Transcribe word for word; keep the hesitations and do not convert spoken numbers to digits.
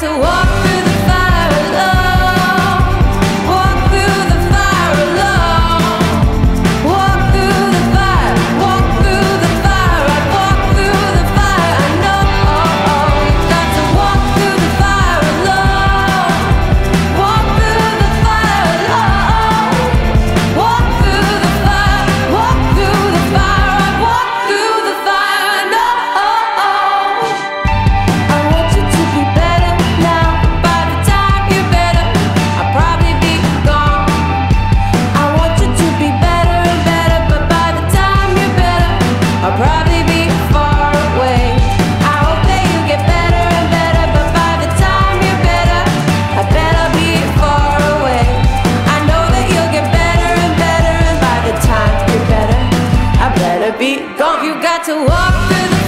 To walk through the fire alone, walk through the fire alone, walk through the fire, walk through the fire, I walk through the fire, I know, oh, oh. You've got to walk through the fire alone, walk through the fire alone, walk through the fire, walk through the fire, I walk through the fire, I know, oh, oh. I want you to be better. Be gone. You got to walk through the